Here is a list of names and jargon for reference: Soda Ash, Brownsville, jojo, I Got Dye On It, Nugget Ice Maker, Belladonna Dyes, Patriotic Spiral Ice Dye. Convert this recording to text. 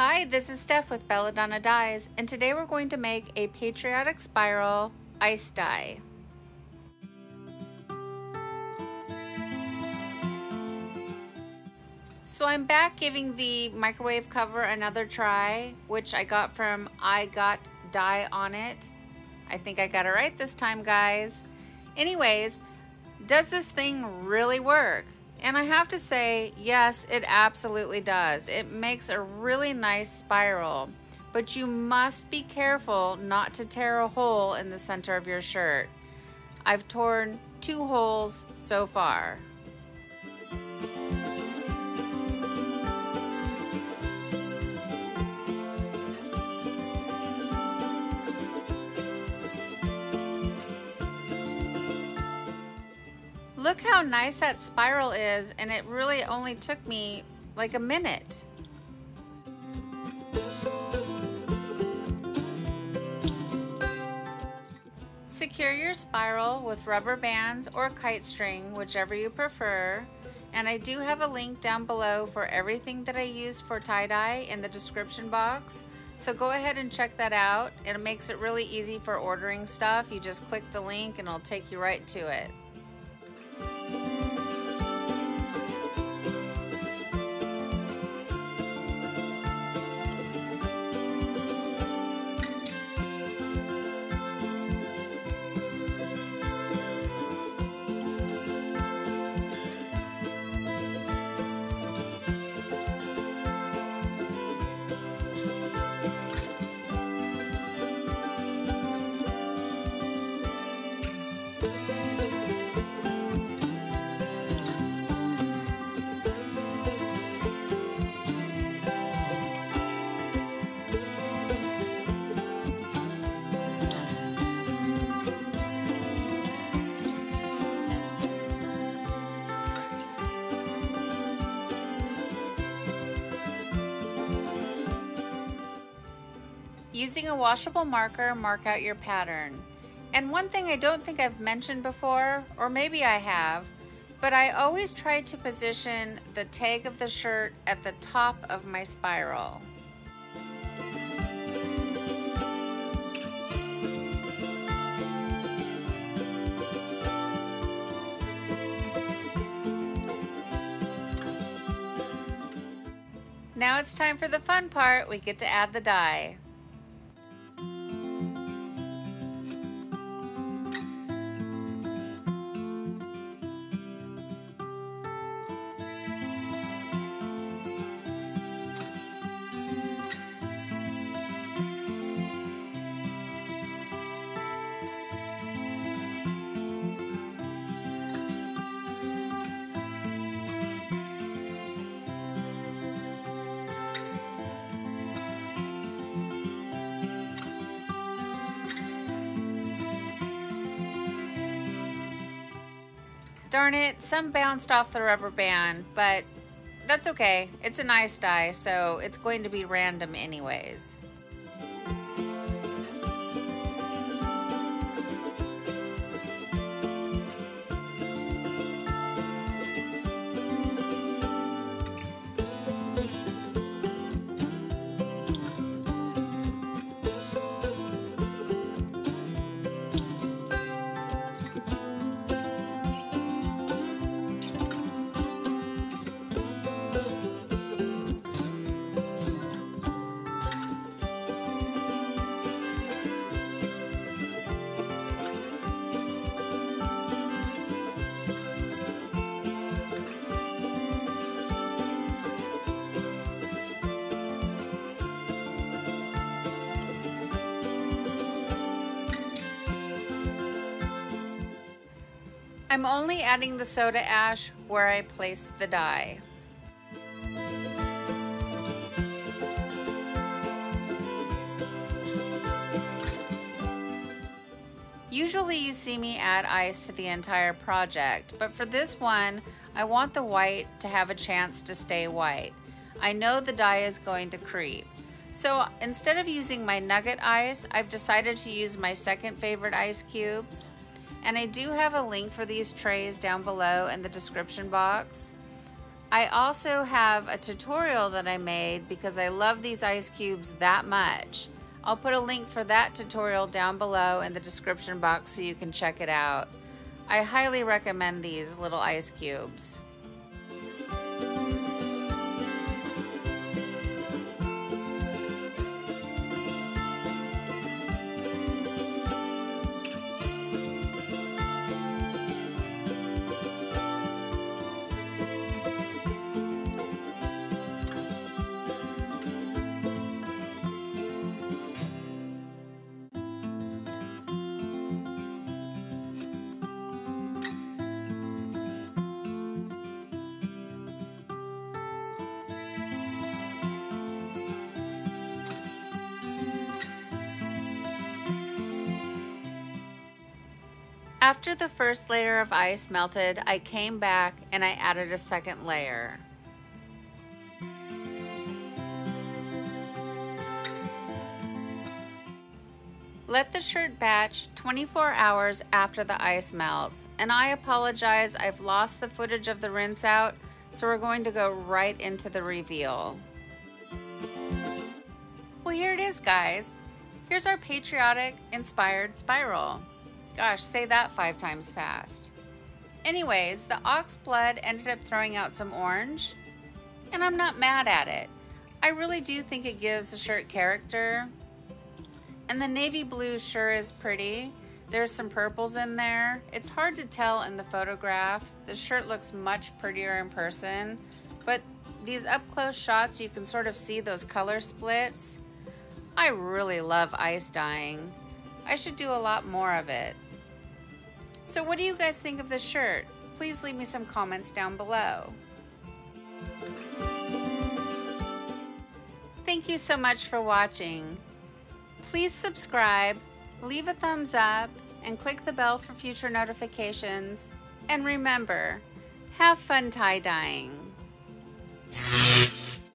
Hi, this is Steph with Belladonna Dyes, and today we're going to make a Patriotic Spiral Ice Dye. So I'm back giving the microwave cover another try, which I got from I Got Dye On It. I think I got it right this time, guys. Anyways, does this thing really work? And I have to say, yes, it absolutely does. It makes a really nice spiral, but you must be careful not to tear a hole in the center of your shirt. I've torn 2 holes so far. Look how nice that spiral is, and it really only took me like a minute. Secure your spiral with rubber bands or kite string, whichever you prefer. And I do have a link down below for everything that I use for tie-dye in the description box. So go ahead and check that out. It makes it really easy for ordering stuff. You just click the link and it'll take you right to it. Using a washable marker, mark out your pattern. And one thing I don't think I've mentioned before, or maybe I have, but I always try to position the tag of the shirt at the top of my spiral. Now it's time for the fun part. We get to add the dye. Darn it, some bounced off the rubber band, but that's okay. It's an ice dye, so it's going to be random anyways. I'm only adding the soda ash where I place the dye. Usually you see me add ice to the entire project, but for this one, I want the white to have a chance to stay white. I know the dye is going to creep. So instead of using my nugget ice, I've decided to use my second favorite ice cubes. And I do have a link for these trays down below in the description box. I also have a tutorial that I made because I love these ice cubes that much. I'll put a link for that tutorial down below in the description box so you can check it out. I highly recommend these little ice cubes. After the first layer of ice melted, I came back and I added a second layer. Let the shirt batch 24 hours after the ice melts, and I apologize, I've lost the footage of the rinse out, so we're going to go right into the reveal. Well, here it is, guys. Here's our patriotic inspired spiral. Gosh, say that 5 times fast. Anyways, the ox blood ended up throwing out some orange, and I'm not mad at it. I really do think it gives the shirt character. And the navy blue sure is pretty. There's some purples in there. It's hard to tell in the photograph. The shirt looks much prettier in person, but these up-close shots, you can sort of see those color splits. I really love ice dyeing. I should do a lot more of it. So what do you guys think of this shirt? Please leave me some comments down below. Thank you so much for watching. Please subscribe, leave a thumbs up, and click the bell for future notifications. And remember, have fun tie-dyeing.